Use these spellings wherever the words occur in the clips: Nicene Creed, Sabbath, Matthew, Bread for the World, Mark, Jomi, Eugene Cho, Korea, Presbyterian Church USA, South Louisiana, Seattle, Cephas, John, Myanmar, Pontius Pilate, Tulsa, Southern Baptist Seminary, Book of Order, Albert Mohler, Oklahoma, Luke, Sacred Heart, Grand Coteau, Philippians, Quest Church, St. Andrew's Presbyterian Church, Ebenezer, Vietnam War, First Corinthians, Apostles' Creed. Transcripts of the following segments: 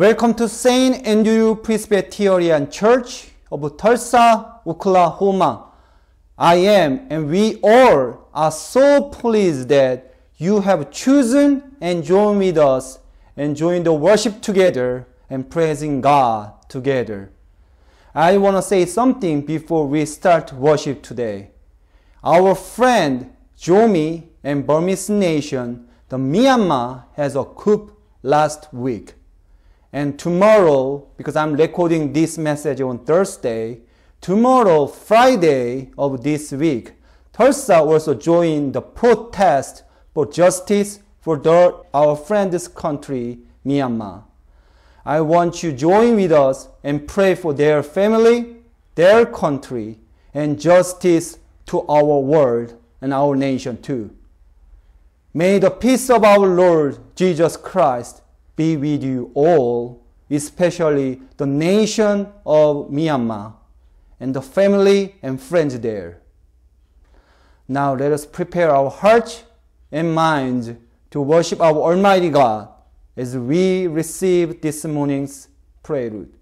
Welcome to St. Andrew's Presbyterian Church of Tulsa, Oklahoma. I am, and we all are so pleased that you have chosen and joined with us and joined the worship together and praising God together. I want to say something before we start worship today. Our friend Jomi and Burmese nation, the Myanmar, has a coup last week. And tomorrow, because I'm recording this message on Thursday, tomorrow, Friday of this week, Tulsa also joined the protest for justice for our friend's country, Myanmar. I want you to join with us and pray for their family, their country, and justice to our world and our nation too. May the peace of our Lord Jesus Christ be with you all, especially the nation of Myanmar and the family and friends there. Now let us prepare our hearts and minds to worship our Almighty God as we receive this morning's prelude.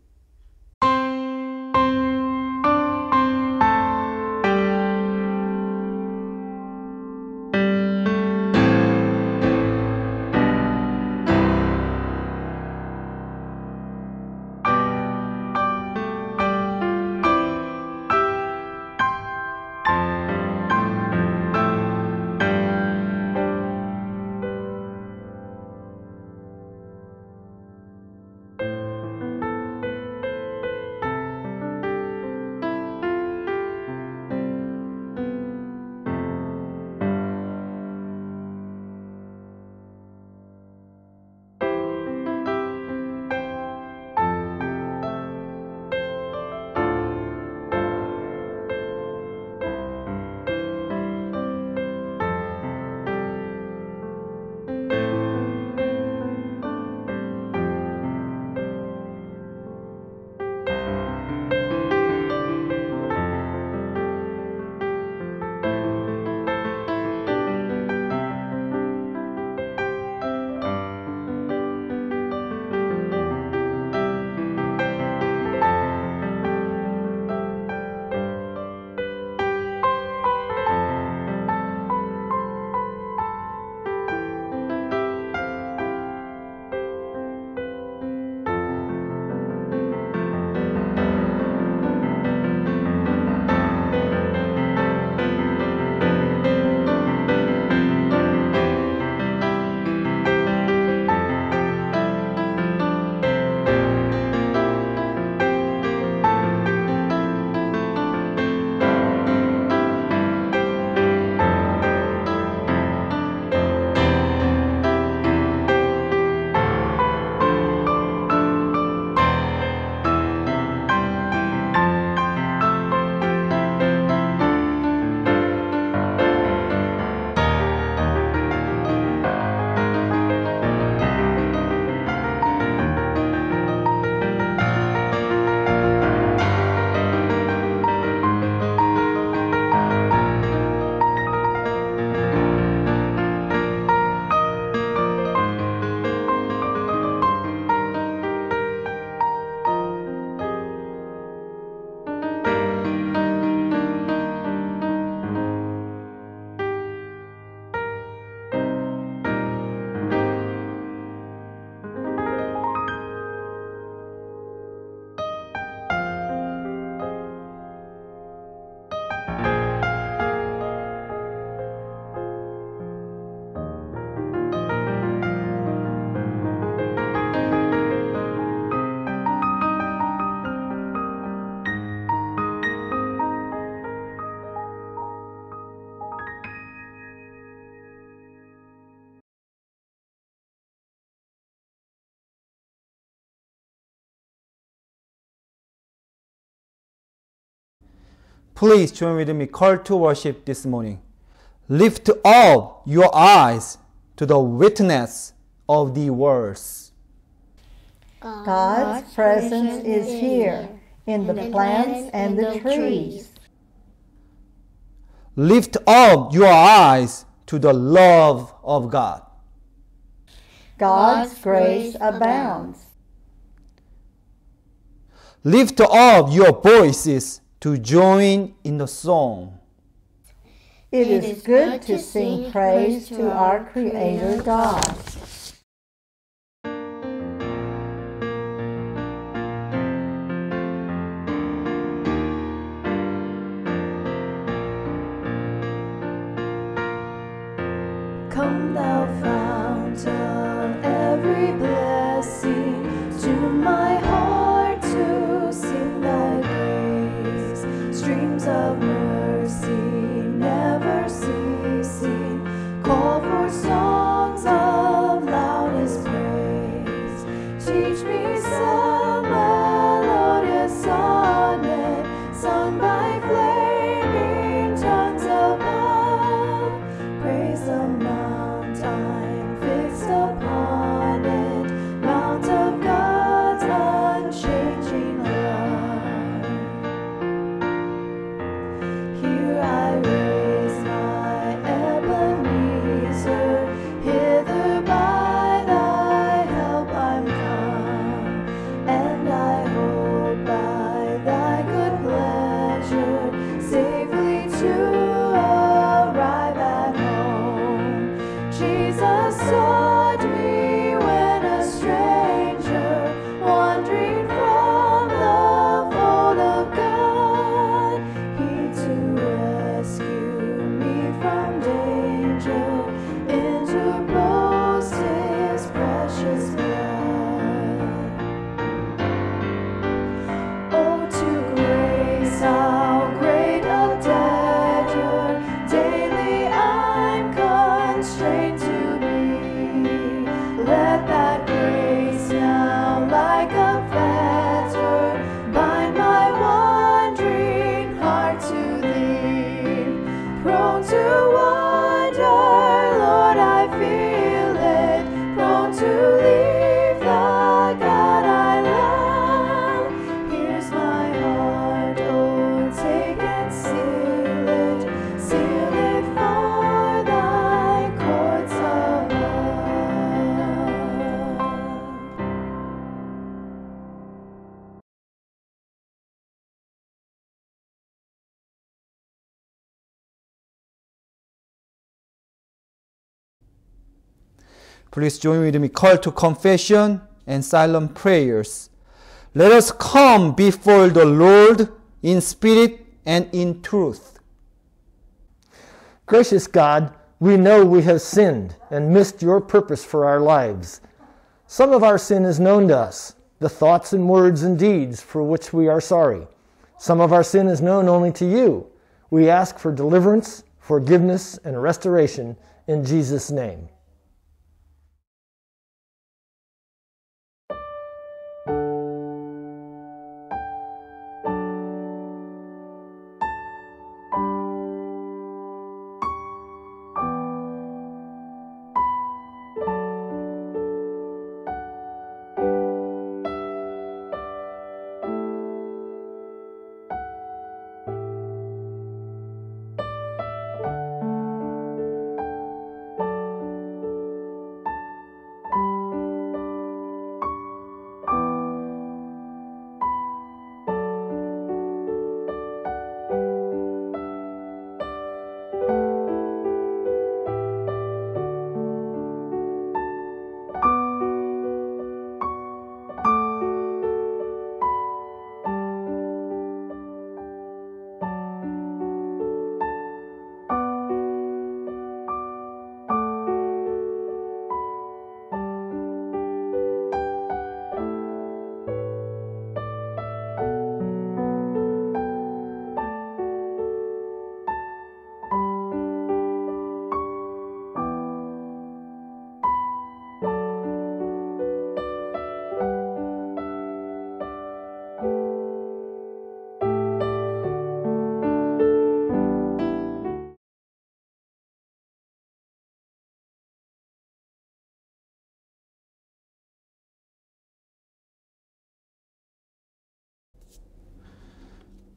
Please join with me, call to worship this morning. Lift up your eyes to the witness of the words. God's presence is here in the plants and the trees. Lift up your eyes to the love of God. God's grace abounds. Lift up your voices to join in the song. It is good to sing praise to our Creator God. Come thou fountain, every blessing, to my heart to sing thy grace. Streams of mercy never ceasing, call for songs of loudest praise. Teach me some melodious sonnet, sung by flaming tongues above. Praise the mountain fixed upon it, mount of God's unchanging love. Here I raise my Ebenezer, hither by thy help I'm come, and I hope by thy good pleasure safely to arrive at home. Jesus sought me when a stranger, wandering from the fold of God. He to rescue me from danger, interposed his precious blood. Oh, to grace, how great a debtor daily I'm constrained to be. Let that grace now, like a fetter, bind my wandering heart to thee. Prone to wander, Lord, I feel it. Prone to leave the God I love. Here's my heart, oh, take and seal it for thy courts of love. Please join with me, call to confession and silent prayers. Let us come before the Lord in spirit and in truth. Gracious God, we know we have sinned and missed your purpose for our lives. Some of our sin is known to us, the thoughts and words and deeds for which we are sorry. Some of our sin is known only to you. We ask for deliverance, forgiveness, and restoration in Jesus' name.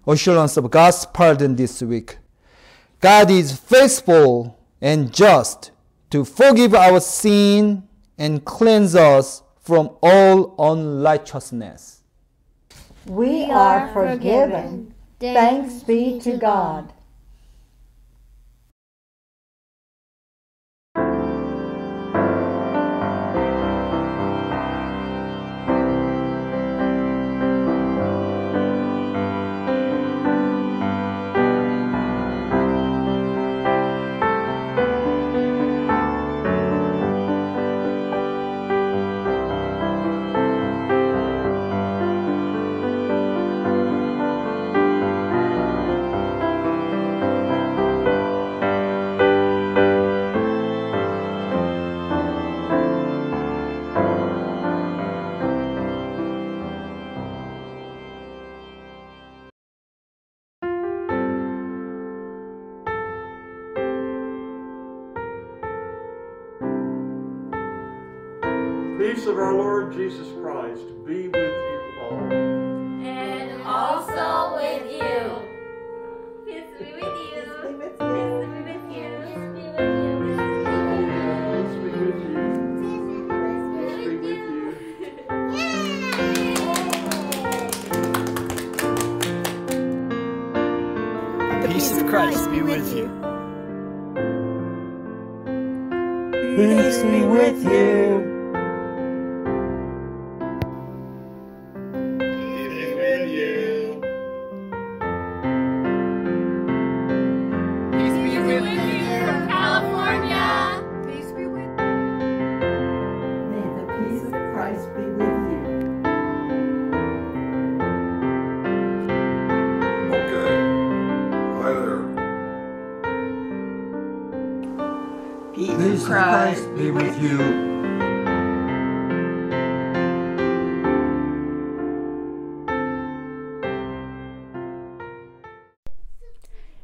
Assurance of God's pardon this week. God is faithful and just to forgive our sin and cleanse us from all unrighteousness. We are forgiven. Thanks be to God. Peace of our Lord Jesus Christ be with you all. And also with you. Peace be with you. Peace be with you. Peace be with you. Peace be with you. Peace be with you. Peace be with you. Yay! The peace of Christ be with you. Peace be with you.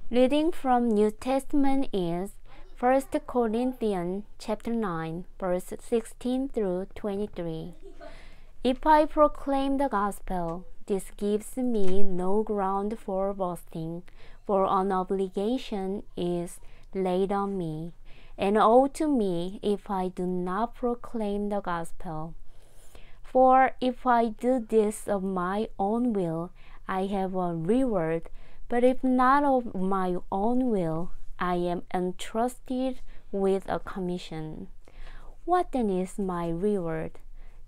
Reading from New Testament is First Corinthians chapter 9, verse 16 through 23. If I proclaim the gospel, this gives me no ground for boasting, for an obligation is laid on me, and woe to me if I do not proclaim the gospel. For if I do this of my own will, I have a reward. But if not of my own will, I am entrusted with a commission. What then is my reward?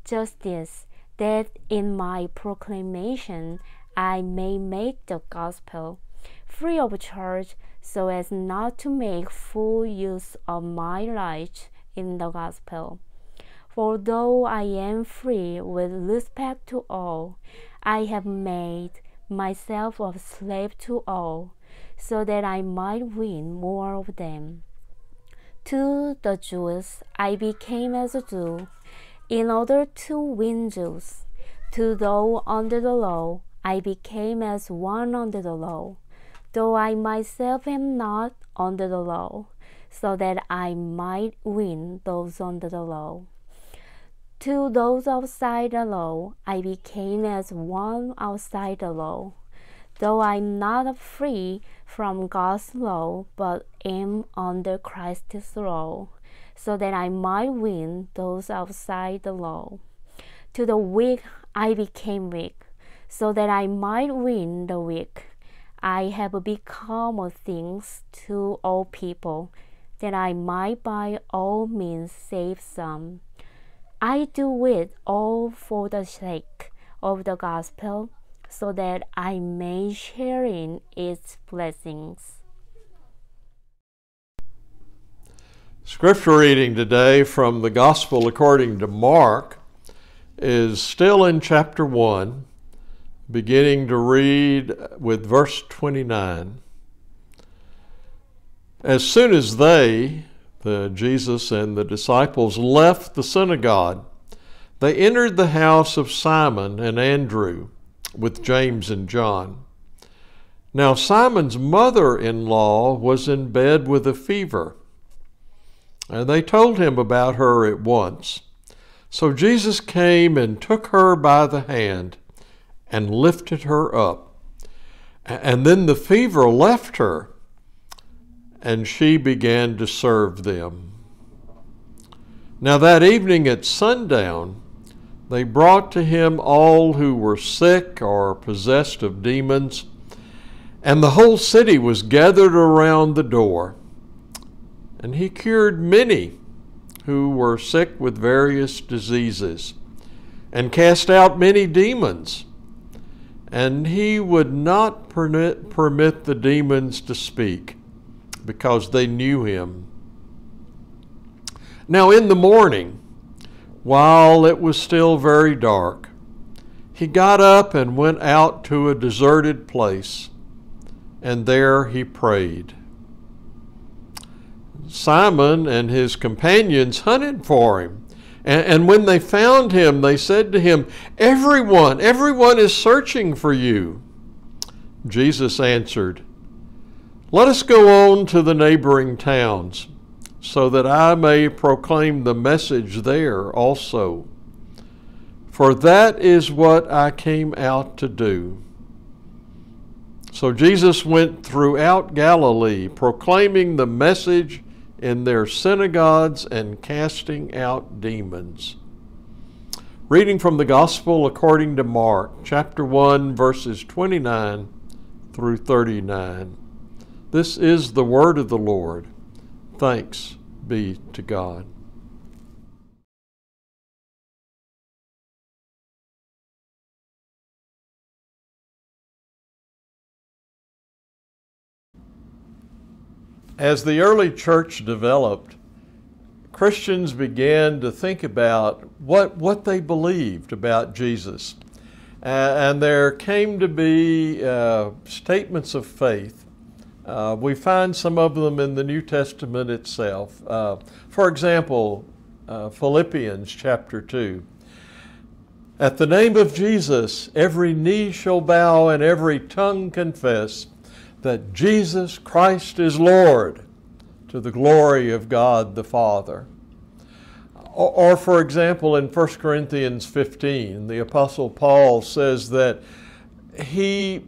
Just this, that in my proclamation I may make the gospel free of charge, so as not to make full use of my rights in the gospel. For though I am free with respect to all, I have made myself a slave to all, so that I might win more of them. To the Jews I became as a Jew, in order to win Jews. To those under the law I became as one under the law, though I myself am not under the law, so that I might win those under the law. To those outside the law, I became as one outside the law, though I am not free from God's law, but am under Christ's law, so that I might win those outside the law. To the weak, I became weak, so that I might win the weak. I have become all things to all people, that I might by all means save some. I do it all for the sake of the gospel, so that I may share in its blessings. Scripture reading today from the Gospel according to Mark is still in chapter 1, beginning to read with verse 29. As soon as they, Jesus and the disciples, left the synagogue, they entered the house of Simon and Andrew with James and John. Now Simon's mother-in-law was in bed with a fever, and they told him about her at once. So Jesus came and took her by the hand and lifted her up. And then the fever left her, and she began to serve them. Now that evening at sundown, They brought to him all who were sick or possessed of demons, and the whole city was gathered around the door. And he cured many who were sick with various diseases, and cast out many demons. And he would not permit the demons to speak, because they knew him. Now in the morning, while it was still very dark, he got up and went out to a deserted place, and there he prayed. Simon and his companions hunted for him, and when they found him, they said to him, Everyone is searching for you. Jesus answered, Let us go on to the neighboring towns, so that I may proclaim the message there also. For that is what I came out to do. So Jesus went throughout Galilee, proclaiming the message in their synagogues and casting out demons. Reading from the Gospel according to Mark, chapter 1, verses 29 through 39. This is the word of the Lord. Thanks be to God. As the early church developed, Christians began to think about what they believed about Jesus. And there came to be statements of faith. We find some of them in the New Testament itself. For example, Philippians chapter 2. At the name of Jesus, every knee shall bow and every tongue confess that Jesus Christ is Lord, to the glory of God the Father. Or for example, in First Corinthians 15, the Apostle Paul says that he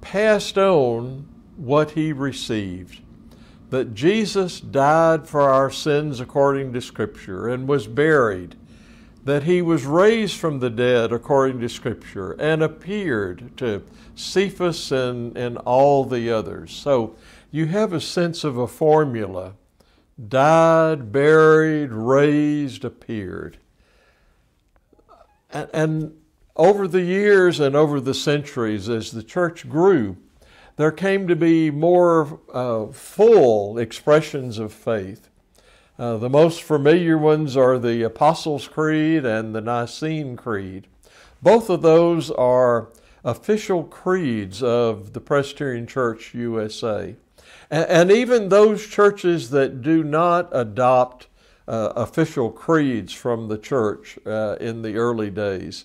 passed on what he received, that Jesus died for our sins according to Scripture and was buried, that he was raised from the dead according to Scripture and appeared to Cephas and all the others. So you have a sense of a formula: died, buried, raised, appeared. And over the years and over the centuries, as the church grew, there came to be more full expressions of faith. The most familiar ones are the Apostles' Creed and the Nicene Creed. Both of those are official creeds of the Presbyterian Church USA. And even those churches that do not adopt official creeds from the church in the early days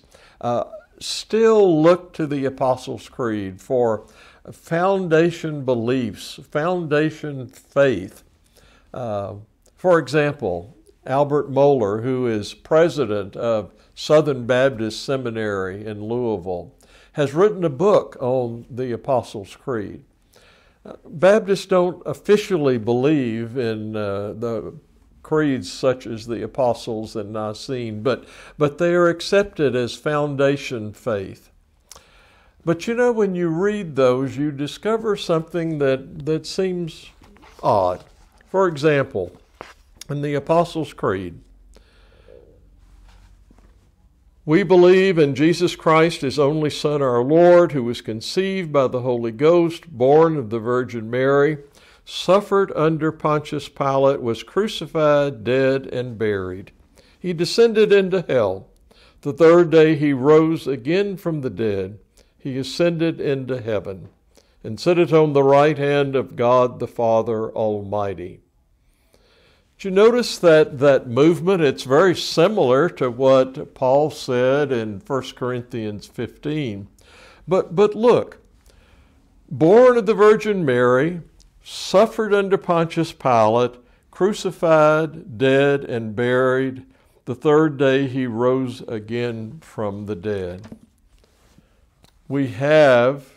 still look to the Apostles' Creed for foundation beliefs, foundation faith. For example, Albert Mohler, who is president of Southern Baptist Seminary in Louisville, has written a book on the Apostles' Creed. Baptists don't officially believe in the creeds such as the Apostles and Nicene, but they are accepted as foundation faith. But you know, when you read those, you discover something that seems odd. For example, in the Apostles' Creed, we believe in Jesus Christ, His only Son, our Lord, who was conceived by the Holy Ghost, born of the Virgin Mary, suffered under Pontius Pilate, was crucified, dead, and buried. He descended into hell. The third day He rose again from the dead. He ascended into heaven and sitteth on the right hand of God the Father Almighty. Do you notice that movement? It's very similar to what Paul said in 1 Corinthians 15. But look, born of the Virgin Mary, suffered under Pontius Pilate, crucified, dead, and buried. The third day He rose again from the dead. We have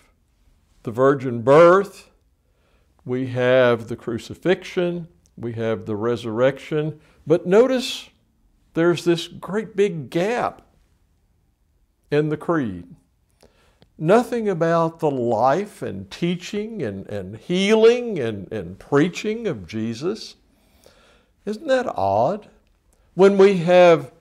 the virgin birth. We have the crucifixion. We have the resurrection, but notice there's this great big gap in the creed. Nothing about the life and teaching and healing and preaching of Jesus. Isn't that odd? When we have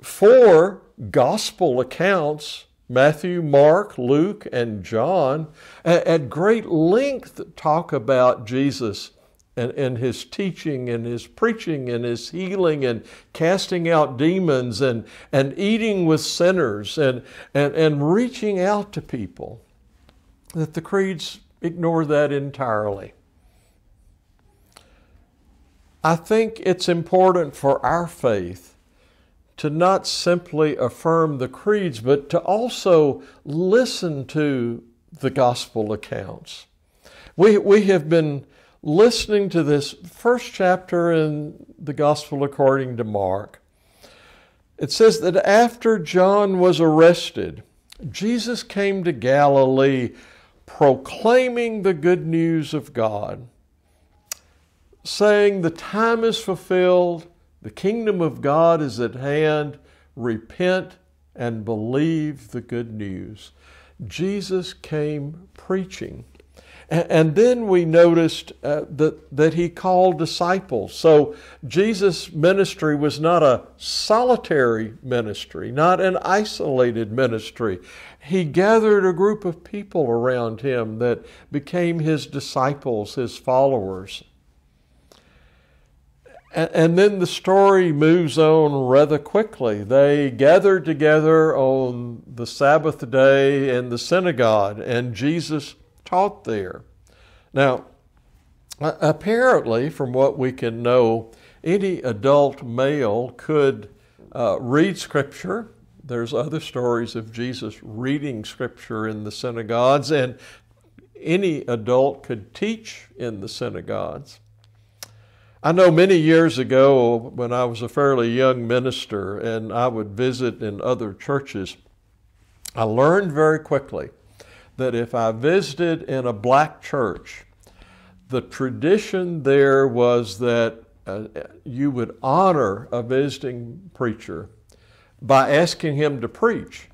four gospel accounts, Matthew, Mark, Luke, and John, at great length talk about Jesus and his teaching and his preaching and his healing and casting out demons and eating with sinners and reaching out to people, that the creeds ignore that entirely. I think it's important for our faith to not simply affirm the creeds, but to also listen to the gospel accounts. We have been listening to this first chapter in the Gospel according to Mark. It says that after John was arrested, Jesus came to Galilee proclaiming the good news of God, saying, "The time is fulfilled, the kingdom of God is at hand, repent and believe the good news." Jesus came preaching. And then we noticed that he called disciples. So Jesus' ministry was not a solitary ministry, not an isolated ministry. He gathered a group of people around him that became his disciples, his followers. And then the story moves on rather quickly. They gathered together on the Sabbath day in the synagogue, and Jesus taught there. Now, apparently, from what we can know, any adult male could read Scripture. There's other stories of Jesus reading Scripture in the synagogues, and any adult could teach in the synagogues. I know many years ago, when I was a fairly young minister and I would visit in other churches, I learned very quickly that if I visited in a black church, the tradition there was that you would honor a visiting preacher by asking him to preach.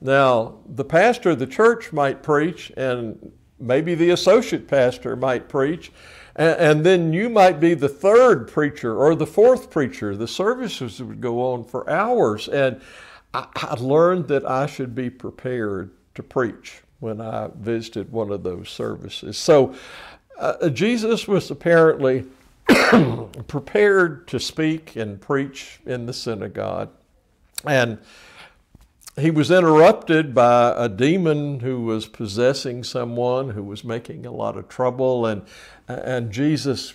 Now, the pastor of the church might preach, and maybe the associate pastor might preach, and then you might be the third preacher or the fourth preacher. The services would go on for hours, and I learned that I should be prepared to preach when I visited one of those services. So Jesus was apparently prepared to speak and preach in the synagogue. And he was interrupted by a demon who was possessing someone who was making a lot of trouble, and Jesus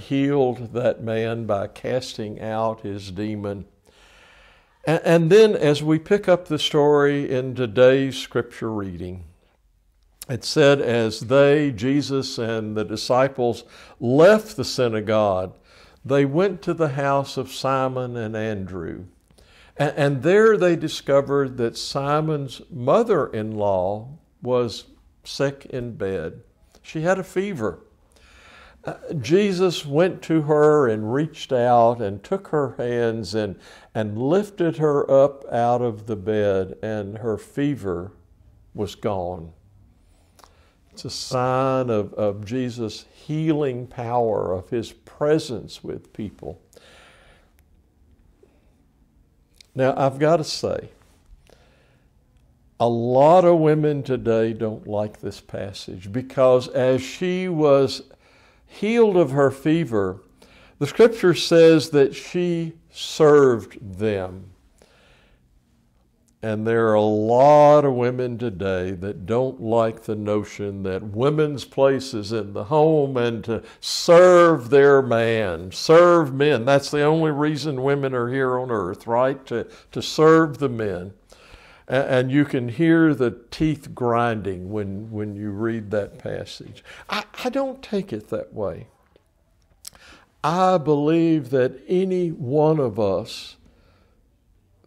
healed that man by casting out his demon. And then, as we pick up the story in today's scripture reading, it said, as they, Jesus and the disciples, left the synagogue, they went to the house of Simon and Andrew. And there they discovered that Simon's mother-in-law was sick in bed. She had a fever. Jesus went to her and reached out and took her hands and lifted her up out of the bed, and her fever was gone. It's a sign of Jesus' healing power, of his presence with people. Now, I've got to say, a lot of women today don't like this passage, because as she was healed of her fever, the scripture says that she served them. And there are a lot of women today that don't like the notion that women's place is in the home and to serve their man, serve men. That's the only reason women are here on earth, right? To serve the men. And you can hear the teeth grinding when you read that passage. I don't take it that way. I believe that any one of us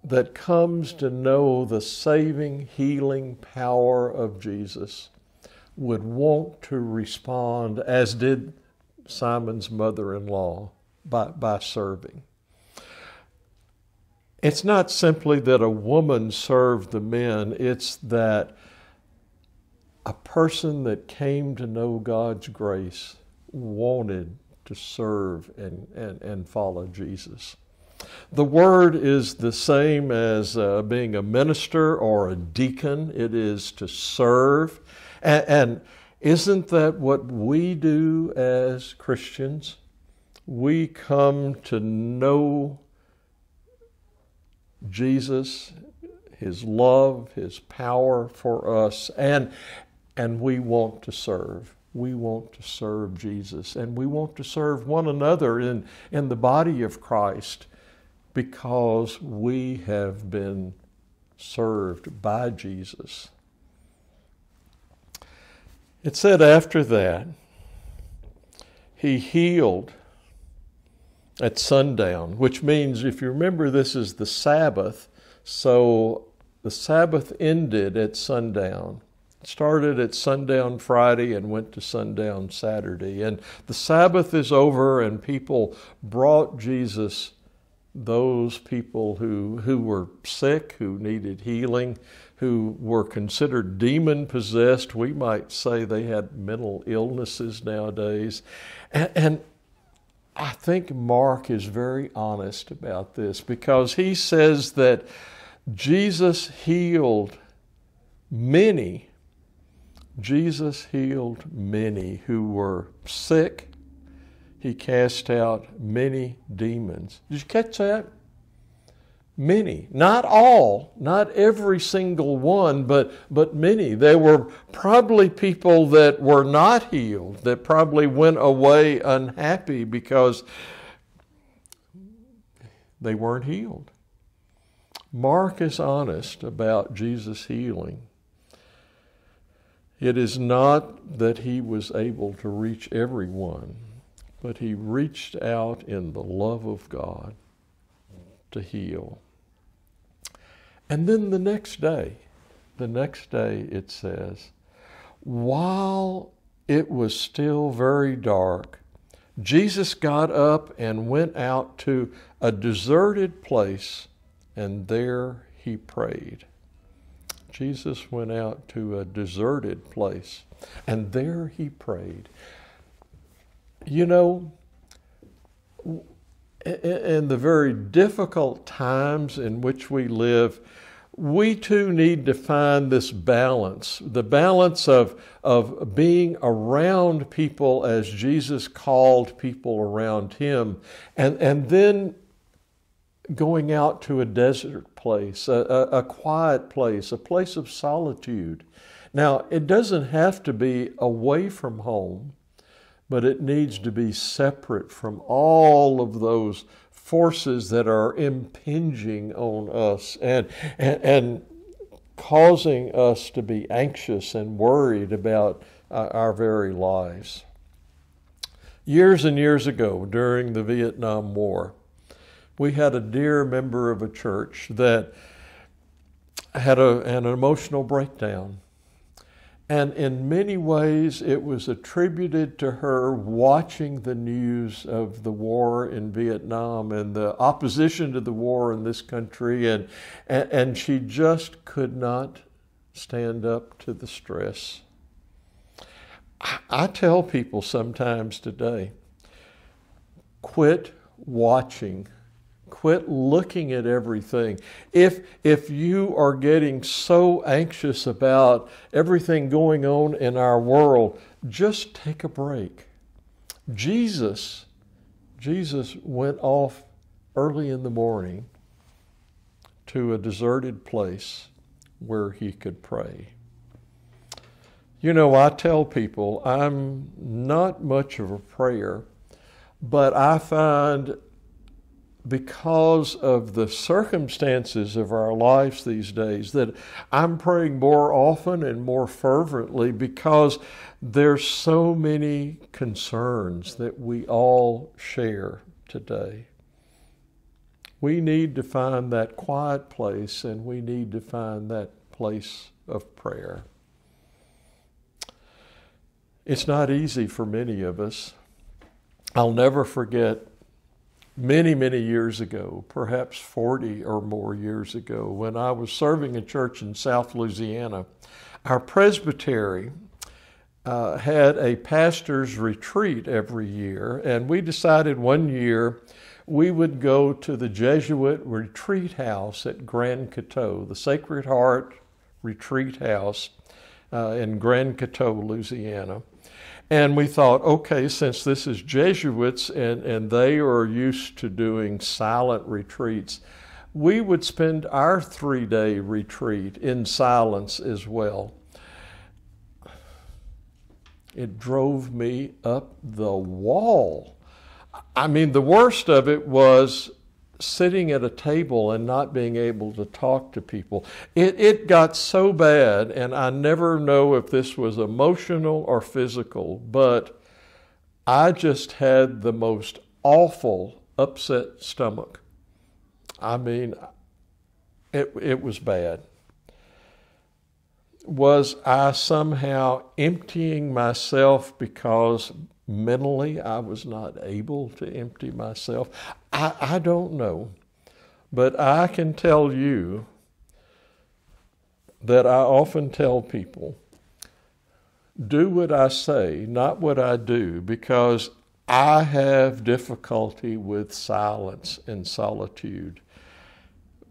that comes to know the saving, healing power of Jesus would want to respond, as did Simon's mother-in-law, by serving. It's not simply that a woman served the men, it's that a person that came to know God's grace wanted to serve and follow Jesus. The word is the same as being a minister or a deacon. It is to serve. And isn't that what we do as Christians? We come to know Jesus, his love, his power for us, and we want to serve. We want to serve Jesus, and we want to serve one another in the body of Christ, because we have been served by Jesus. It said after that, he healed at sundown, which means, if you remember, this is the Sabbath. So the Sabbath ended at sundown. It started at sundown Friday and went to sundown Saturday. And the Sabbath is over, and people brought Jesus those people who were sick, who needed healing, who were considered demon-possessed. We might say they had mental illnesses nowadays. And I think Mark is very honest about this, because he says that Jesus healed many. Jesus healed many who were sick. He cast out many demons. Did you catch that? Many. Not all, not every single one, but many. There were probably people that were not healed, that probably went away unhappy because they weren't healed. Mark is honest about Jesus' healing. It is not that he was able to reach everyone, but he reached out in the love of God to heal. And then the next day it says, while it was still very dark, Jesus got up and went out to a deserted place, and there he prayed. Jesus went out to a deserted place, and there he prayed. You know, in the very difficult times in which we live, we too need to find this balance, the balance of being around people as Jesus called people around him, and then going out to a desert place, a quiet place, a place of solitude. Now, it doesn't have to be away from home, but it needs to be separate from all of those forces that are impinging on us and causing us to be anxious and worried about our very lives. Years and years ago, during the Vietnam War, we had a dear member of a church that had an emotional breakdown. And in many ways, it was attributed to her watching the news of the war in Vietnam and the opposition to the war in this country. And she just could not stand up to the stress. I tell people sometimes today, quit watching. Quit looking at everything. If you are getting so anxious about everything going on in our world, just take a break. Jesus went off early in the morning to a deserted place where he could pray. You know, I tell people I'm not much of a prayer, but I find, because of the circumstances of our lives these days, that I'm praying more often and more fervently, because there's so many concerns that we all share today. We need to find that quiet place, and we need to find that place of prayer. It's not easy for many of us. I'll never forget many, many years ago, perhaps 40 or more years ago, when I was serving a church in South Louisiana, our presbytery had a pastor's retreat every year, and we decided one year we would go to the Jesuit retreat house at Grand Coteau, the Sacred Heart retreat house in Grand Coteau, Louisiana. And we thought, okay, since this is Jesuits and they are used to doing silent retreats, we would spend our three-day retreat in silence as well. It drove me up the wall. I mean, the worst of it was sitting at a table and not being able to talk to people. It got so bad, and I never know if this was emotional or physical, but I just had the most awful upset stomach. I mean, it was bad. Was I somehow emptying myself because mentally I was not able to empty myself? I don't know, but I can tell you that I often tell people, do what I say, not what I do, because I have difficulty with silence and solitude.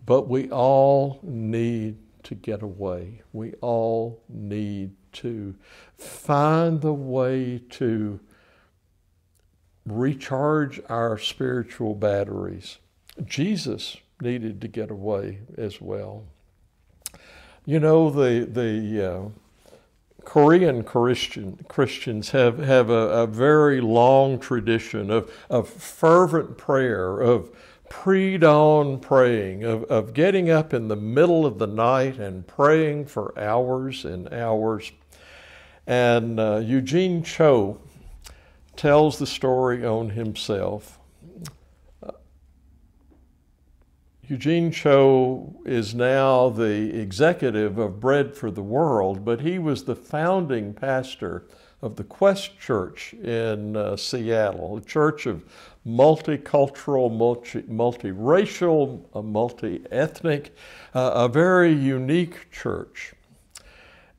But we all need to get away. We all need to find the way to recharge our spiritual batteries. Jesus needed to get away as well. You know, the Korean Christians have a very long tradition of fervent prayer, of pre-dawn praying, of getting up in the middle of the night and praying for hours and hours. And Eugene Cho tells the story on himself. Eugene Cho is now the executive of Bread for the World, but he was the founding pastor of the Quest Church in Seattle, a church of multicultural, multiracial, multi-ethnic, a very unique church,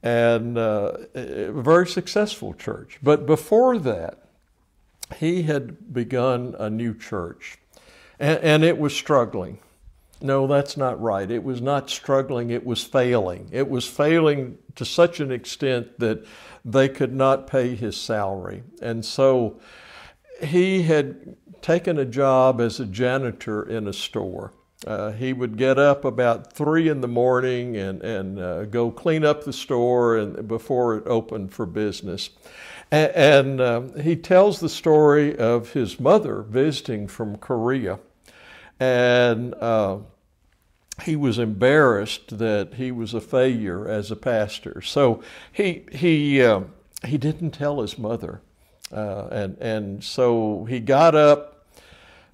and a very successful church. But before that, he had begun a new church, and it was struggling. No, that's not right. It was not struggling, it was failing. It was failing to such an extent that they could not pay his salary. And so he had taken a job as a janitor in a store. He would get up about 3 in the morning and go clean up the store before it opened for business. And he tells the story of his mother visiting from Korea. And he was embarrassed that he was a failure as a pastor. So he didn't tell his mother. And so he got up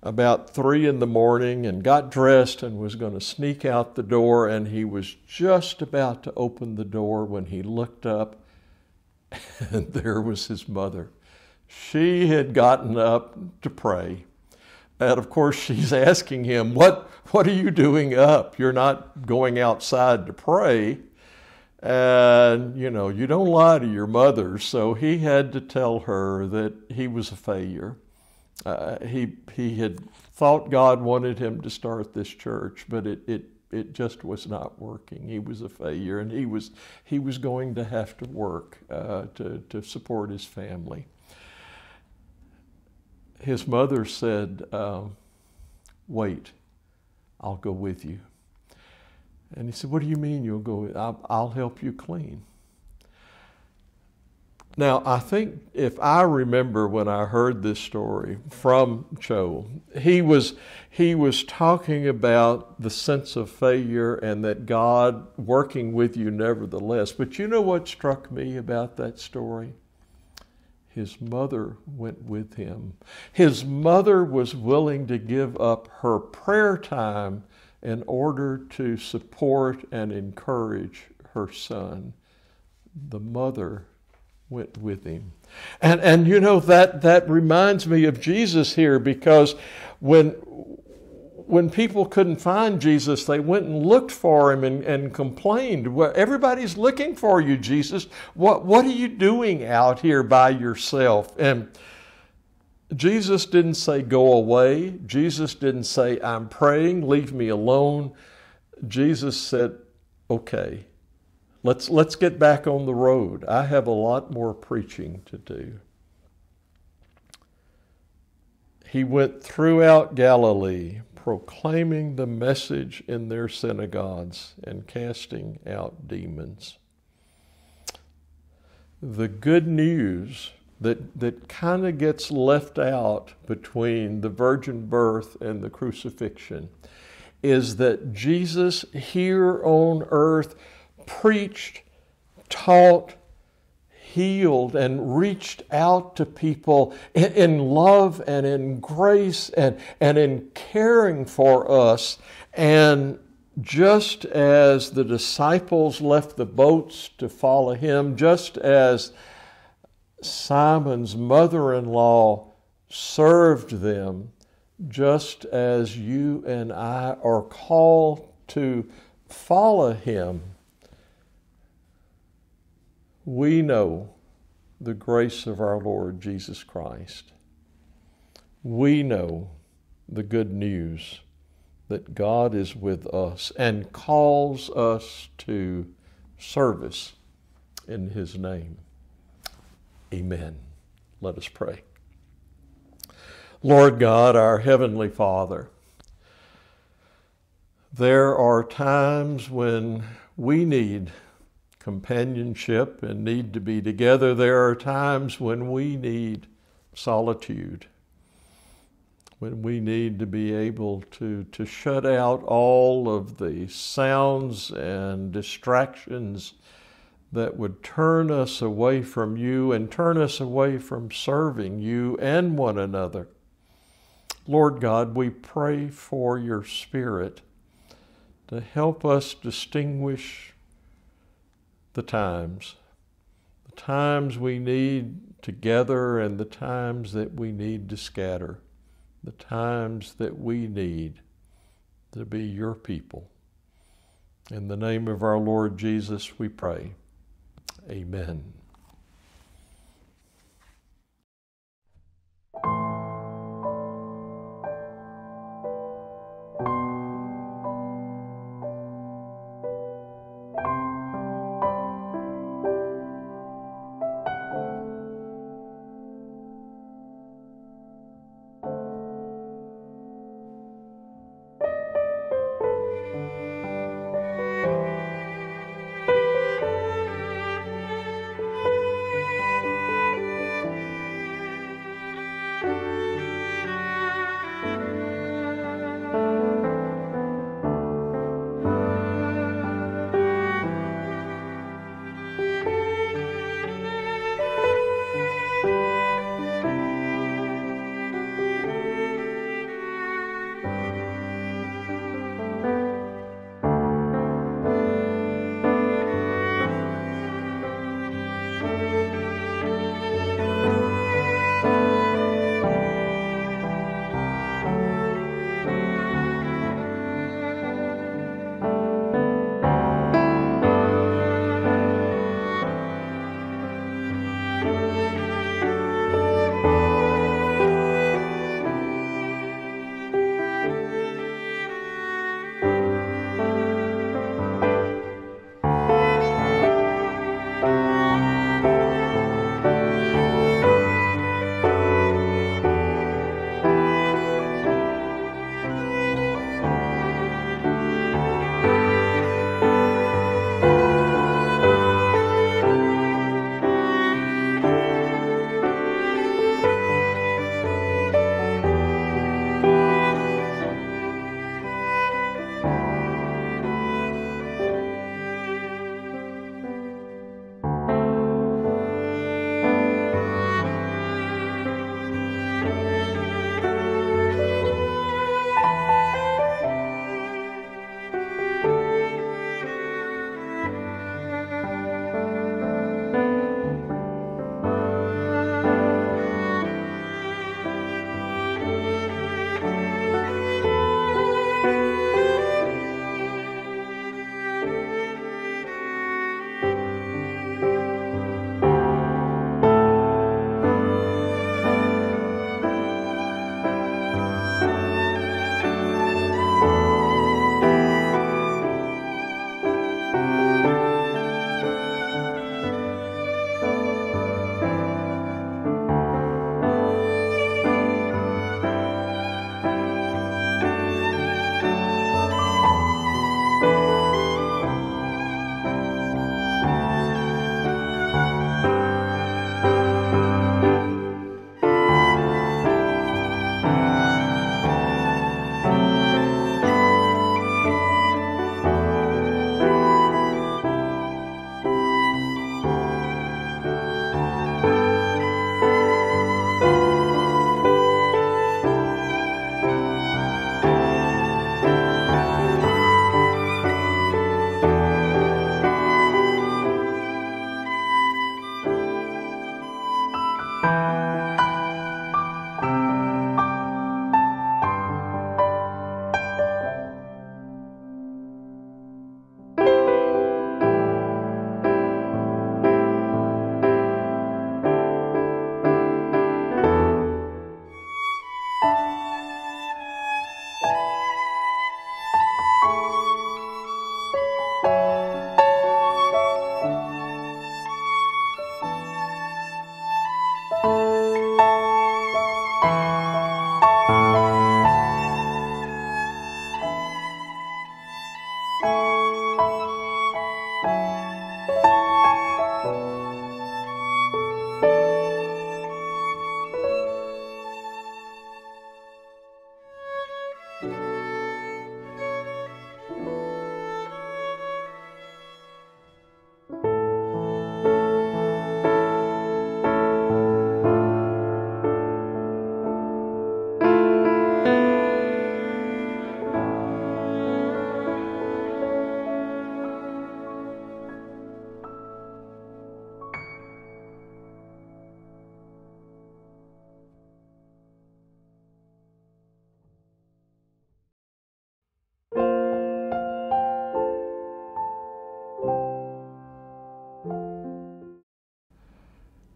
about 3 in the morning and got dressed and was going to sneak out the door. And he was just about to open the door when he looked up, and there was his mother. She had gotten up to pray. And of course, she's asking him, what are you doing up? You're not going outside to pray. And, you know, you don't lie to your mother. So he had to tell her that he was a failure. He had thought God wanted him to start this church, but it just was not working. He was a failure, and he was going to have to work to support his family. His mother said, wait, I'll go with you. And he said, what do you mean you'll go? I'll help you clean. Now, I think if I remember when I heard this story from Cho, he was talking about the sense of failure and that God working with you nevertheless. But you know what struck me about that story? His mother went with him. His mother was willing to give up her prayer time in order to support and encourage her son. The mother went with him. And you know, that reminds me of Jesus here, because when people couldn't find Jesus, they went and looked for him and complained. Well, everybody's looking for you, Jesus. What are you doing out here by yourself? And Jesus didn't say, go away. Jesus didn't say, I'm praying, leave me alone. Jesus said, okay, let's get back on the road. I have a lot more preaching to do. He went throughout Galilee, proclaiming the message in their synagogues and casting out demons. The good news that kind of gets left out between the virgin birth and the crucifixion is that Jesus here on earth preached, taught, healed, and reached out to people in love and in grace and in caring for us. And just as the disciples left the boats to follow him, just as Simon's mother-in-law served them, just as you and I are called to follow him, we know the grace of our Lord Jesus Christ. We know the good news that God is with us and calls us to service in his name. Amen. Let us pray. Lord God, our Heavenly Father, there are times when we need companionship and need to be together. There are times when we need solitude, when we need to be able to shut out all of the sounds and distractions that would turn us away from you and turn us away from serving you and one another. Lord God, we pray for your Spirit to help us distinguish the times we need to gather and the times that we need to scatter, the times that we need to be your people. In the name of our Lord Jesus, we pray. Amen.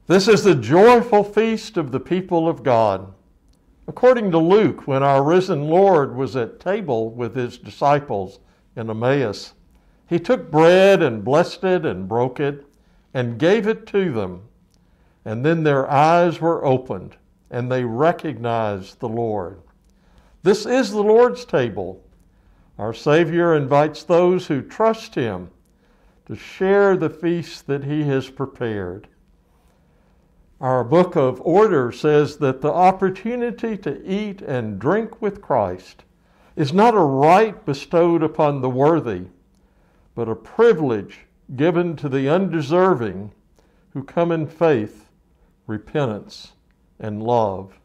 This is the joyful feast of the people of God. According to Luke, when our risen Lord was at table with his disciples in Emmaus, he took bread and blessed it and broke it and gave it to them. And then their eyes were opened and they recognized the Lord. This is the Lord's table. Our Savior invites those who trust him to share the feast that he has prepared. Our Book of Order says that the opportunity to eat and drink with Christ is not a right bestowed upon the worthy, but a privilege given to the undeserving who come in faith, repentance, and love.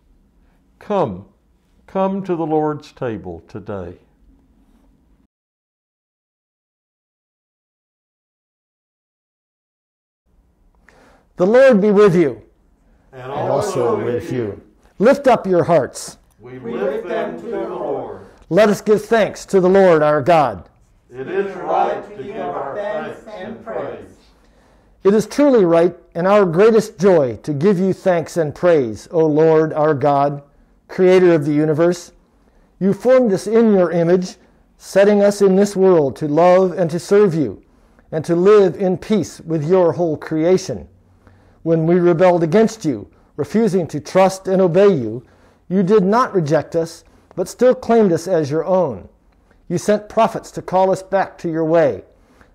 Come to the Lord's table today. The Lord be with you. And also with you. Lift up your hearts. We lift them to the Lord. Let us give thanks to the Lord our God. It is right to give our thanks and praise. It is truly right and our greatest joy to give you thanks and praise, O Lord our God, Creator of the universe. You formed us in your image, setting us in this world to love and to serve you, and to live in peace with your whole creation. When we rebelled against you, refusing to trust and obey you, you did not reject us, but still claimed us as your own. You sent prophets to call us back to your way.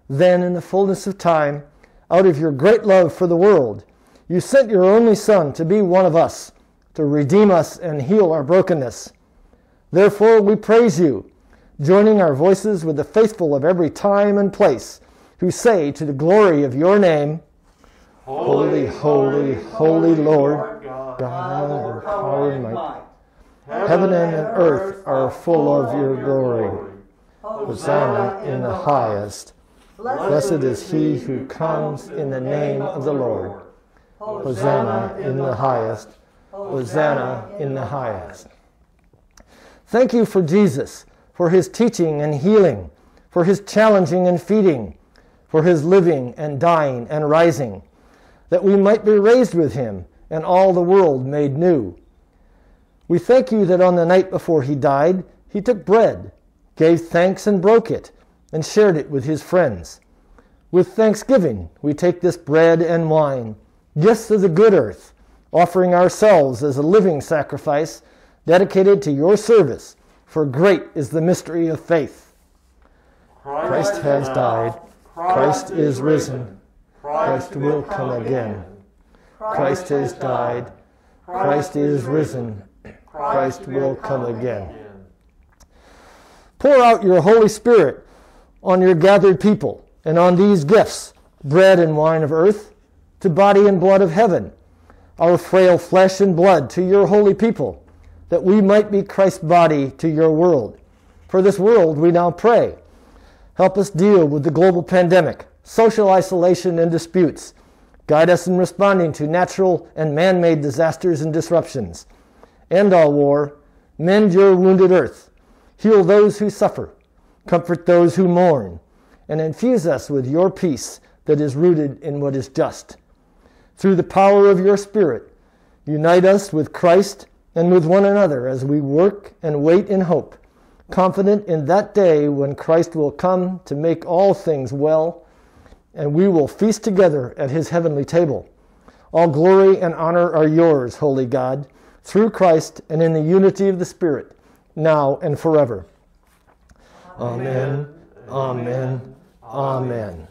Then, in the fullness of time, out of your great love for the world, you sent your only Son to be one of us, to redeem us and heal our brokenness. Therefore, we praise you, joining our voices with the faithful of every time and place, who say to the glory of your name, Holy, holy, holy Lord, God our power and might. Heaven and earth are full of your glory. Hosanna in the highest. Blessed is he who comes in the name of the Lord. Hosanna in the highest. Hosanna in the highest. Thank you for Jesus, for his teaching and healing, for his challenging and feeding, for his living and dying and rising, that we might be raised with him and all the world made new. We thank you that on the night before he died, he took bread, gave thanks and broke it, and shared it with his friends. With thanksgiving, we take this bread and wine, gifts of the good earth, offering ourselves as a living sacrifice dedicated to your service, for great is the mystery of faith. Christ has died. Christ is risen. Christ will come again. Christ has died. Christ is risen. Christ will come again. Pour out your Holy Spirit on your gathered people and on these gifts, bread and wine of earth, to body and blood of heaven, our frail flesh and blood to your holy people, that we might be Christ's body to your world. For this world we now pray. Help us deal with the global pandemic, social isolation and disputes. Guide us in responding to natural and man-made disasters and disruptions. End all war. Mend your wounded earth. Heal those who suffer. Comfort those who mourn. And infuse us with your peace that is rooted in what is just. Through the power of your Spirit, unite us with Christ and with one another as we work and wait in hope, confident in that day when Christ will come to make all things well, and we will feast together at his heavenly table. All glory and honor are yours, Holy God, through Christ and in the unity of the Spirit, now and forever. Amen, amen, amen.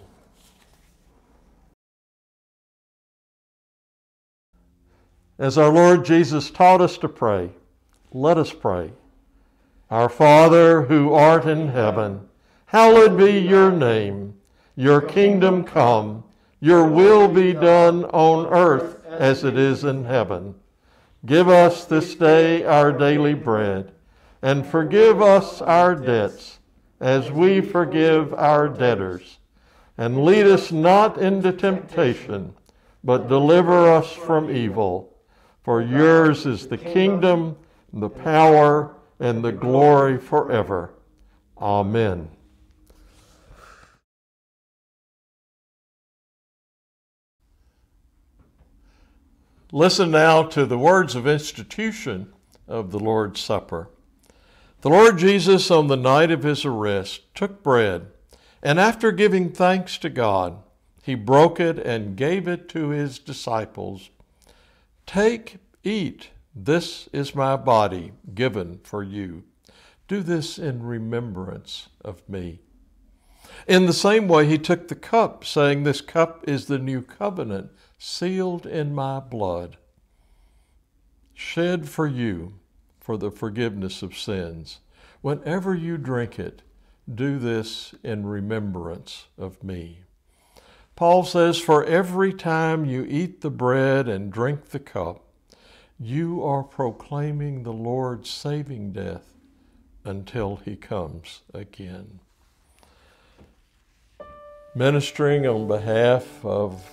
As our Lord Jesus taught us to pray, let us pray. Our Father, who art in heaven, hallowed be your name. Your kingdom come, your will be done on earth as it is in heaven. Give us this day our daily bread, and forgive us our debts, as we forgive our debtors. And lead us not into temptation, but deliver us from evil. For yours is the kingdom, the power, and the glory forever. Amen. Listen now to the words of institution of the Lord's Supper. The Lord Jesus, on the night of his arrest, took bread, and after giving thanks to God, he broke it and gave it to his disciples. Take, eat, this is my body given for you. Do this in remembrance of me. In the same way, he took the cup, saying, this cup is the new covenant sealed in my blood, shed for you for the forgiveness of sins. Whenever you drink it, do this in remembrance of me. Paul says, for every time you eat the bread and drink the cup, you are proclaiming the Lord's saving death until he comes again. Ministering on behalf of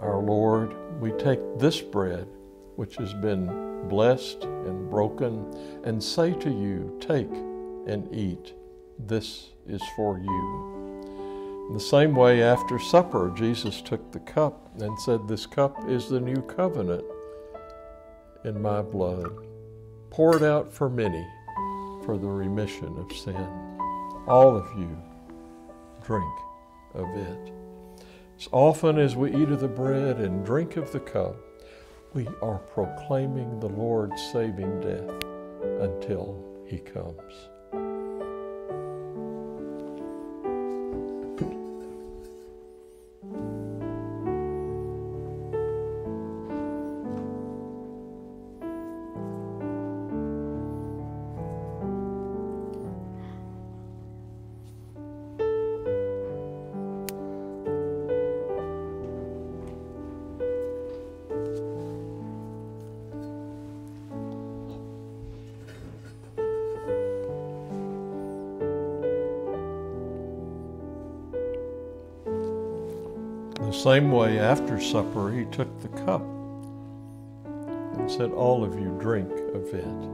our Lord, we take this bread, which has been blessed and broken, and say to you, take and eat. This is for you. In the same way, after supper, Jesus took the cup and said, this cup is the new covenant in my blood, poured out for many for the remission of sin. All of you, drink of it. As often as we eat of the bread and drink of the cup, we are proclaiming the Lord's saving death until he comes. Same way, after supper, he took the cup and said, all of you drink of it.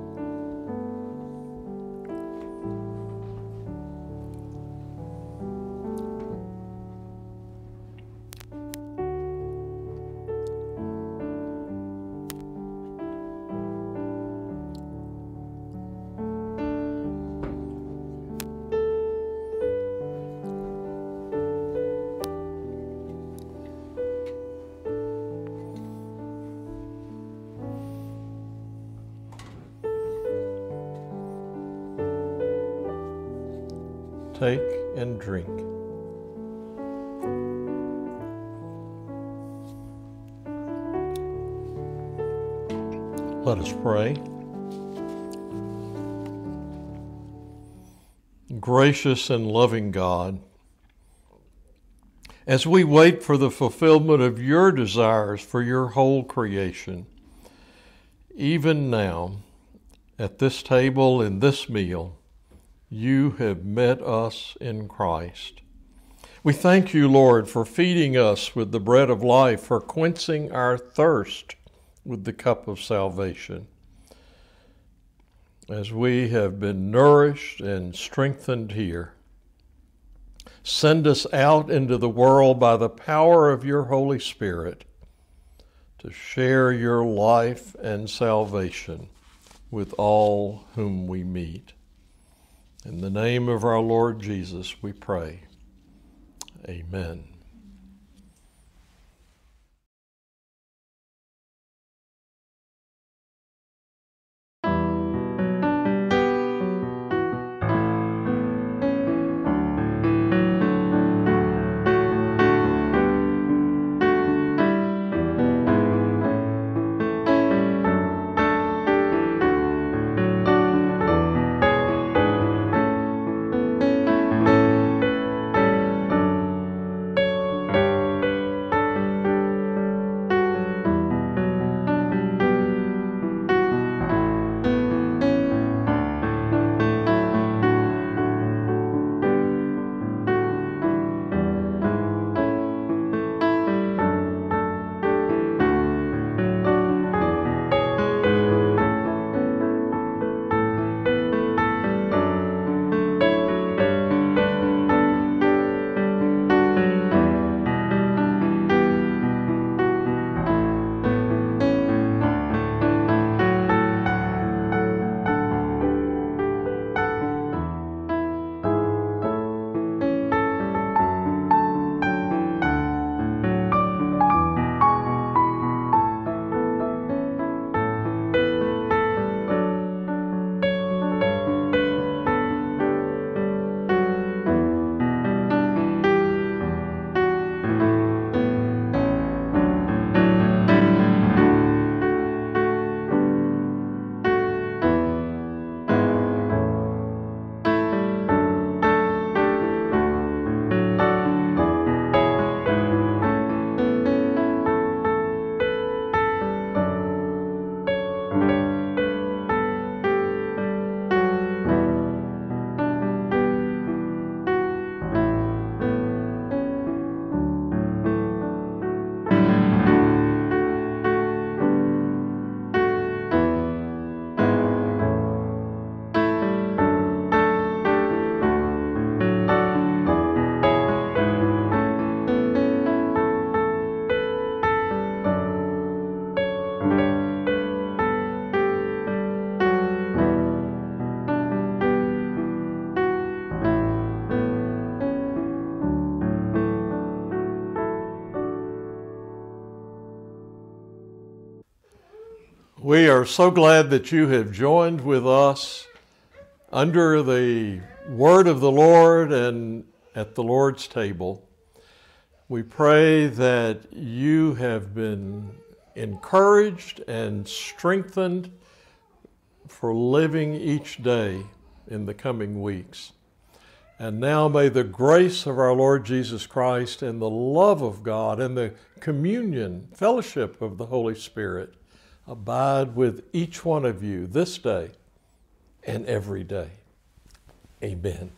Take and drink. Let us pray. Gracious and loving God, as we wait for the fulfillment of your desires for your whole creation, even now, at this table, in this meal, you have met us in Christ. We thank you, Lord, for feeding us with the bread of life, for quenching our thirst with the cup of salvation. As we have been nourished and strengthened here, send us out into the world by the power of your Holy Spirit to share your life and salvation with all whom we meet. In the name of our Lord Jesus, we pray. Amen. We are so glad that you have joined with us under the word of the Lord and at the Lord's table. We pray that you have been encouraged and strengthened for living each day in the coming weeks. And now may the grace of our Lord Jesus Christ and the love of God and the communion, fellowship of the Holy Spirit abide with each one of you this day and every day. Amen.